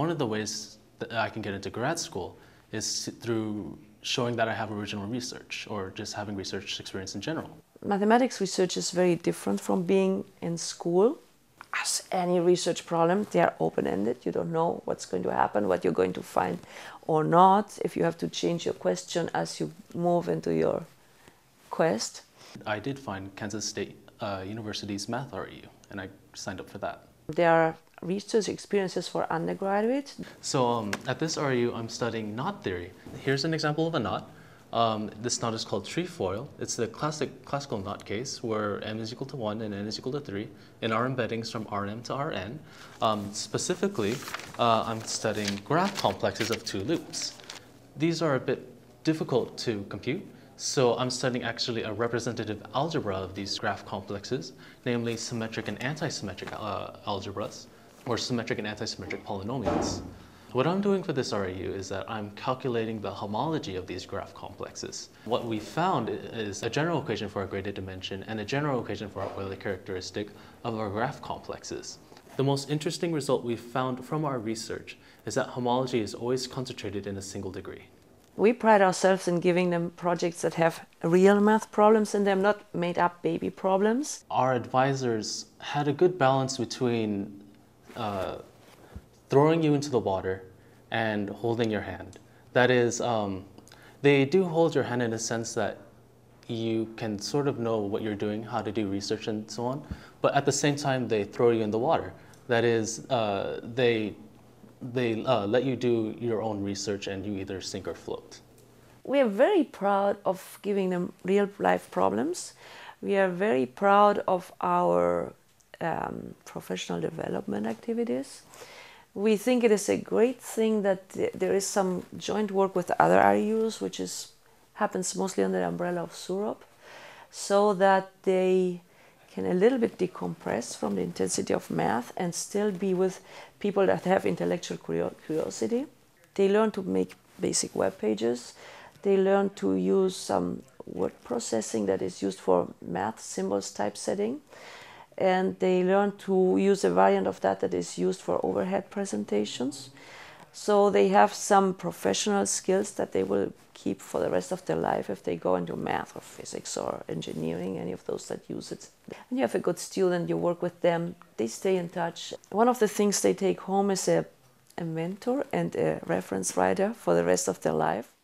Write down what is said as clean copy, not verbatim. one of the ways that I can get into grad school is through showing that I have original research or just having research experience in general. Mathematics research is very different from being in school. As any research problem, they are open-ended. You don't know what's going to happen, what you're going to find or not, if you have to change your question as you move into your quest. I did find Kansas State University's Math REU, and I signed up for that. There are research experiences for undergraduates. So at this REU, I'm studying knot theory. Here's an example of a knot. This knot is called trefoil. It's the classical knot case where m is equal to 1 and n is equal to 3 in our embeddings from Rm to Rn. Specifically, I'm studying graph complexes of two loops. These are a bit difficult to compute, so I'm studying actually a representative algebra of these graph complexes, namely symmetric and anti-symmetric algebras, or symmetric and anti-symmetric polynomials. What I'm doing for this REU is that I'm calculating the homology of these graph complexes. What we found is a general equation for our graded dimension and a general equation for our Euler characteristic of our graph complexes. The most interesting result we found from our research is that homology is always concentrated in a single degree. We pride ourselves in giving them projects that have real math problems in them, not made-up baby problems. Our advisors had a good balance between throwing you into the water and holding your hand. That is, they do hold your hand in the sense that you can sort of know what you're doing, how to do research and so on, but at the same time, they throw you in the water. That is, they let you do your own research and you either sink or float. We are very proud of giving them real life problems. We are very proud of our professional development activities. We think it is a great thing that there is some joint work with other REUs, which happens mostly under the umbrella of SUROP, so that they can a little bit decompress from the intensity of math and still be with people that have intellectual curiosity. They learn to make basic web pages. They learn to use some word processing that is used for math symbols typesetting. And they learn to use a variant of that that is used for overhead presentations. So they have some professional skills that they will keep for the rest of their life if they go into math or physics or engineering, any of those that use it. And you have a good student, you work with them, they stay in touch. One of the things they take home is a mentor and a reference writer for the rest of their life.